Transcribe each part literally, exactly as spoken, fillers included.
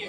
Sao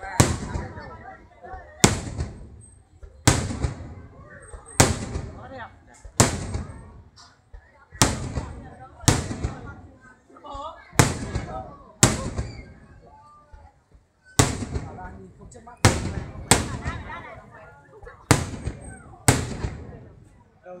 à. Nó đẹp. Không chớp mắt. Đầu